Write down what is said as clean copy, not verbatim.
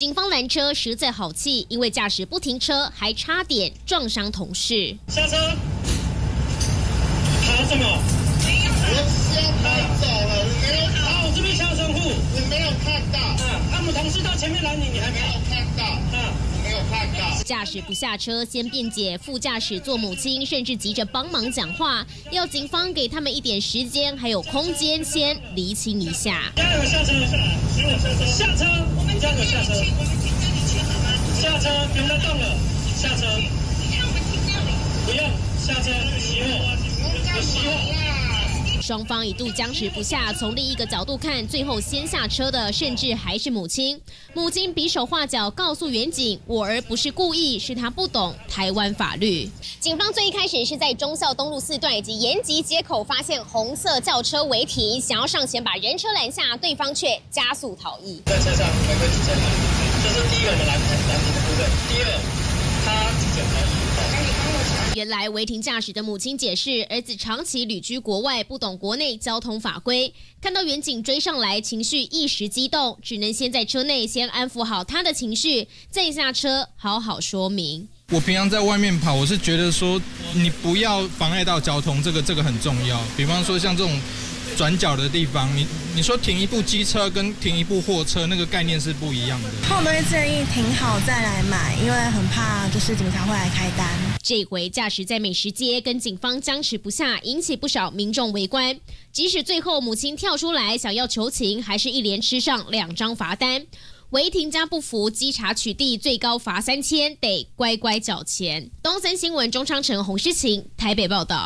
警方拦车实在好气，因为驾驶不停车，还差点撞伤同事。下车！喊什么？我先开走了，我没有看到。我这边下车库，我没有看到。他们同事到前面拦你，你还没有看到。我没有看到。驾驶不下车，先辩解，副驾驶做母亲，甚至急着帮忙讲话，要警方给他们一点时间还有空间，先厘清一下。加油！下车！下车！ 加油！下车！下车！不要再动了！下车！不要！下车！熄火！我熄火！双方一度僵持不下。从另一个角度看，最后先下车的，甚至还是母亲。母亲比手画脚，告诉远景：“我儿不是故意，是他不懂台湾法律。”警方最一开始是在忠孝东路4段以及延吉街口发现红色轿车违停，想要上前把人车拦下，对方却加速逃逸。 原来违停驾驶的母亲解释，儿子长期旅居国外，不懂国内交通法规。看到远景追上来，情绪一时激动，只能先在车内先安抚好他的情绪，再下车好好说明。我平常在外面跑，我是觉得说，你不要妨碍到交通，这个很重要。比方说像这种。 转角的地方，你说停一部机车跟停一部货车那个概念是不一样的。我们会建议停好再来买，因为很怕就是警察会来开单。这回驾驶在美食街跟警方僵持不下，引起不少民众围观。即使最后母亲跳出来想要求情，还是一连吃上2张罚单。违停加不服，稽查取缔，最高罚3000，得乖乖缴钱。东森新闻钟昌成、洪诗晴台北报道。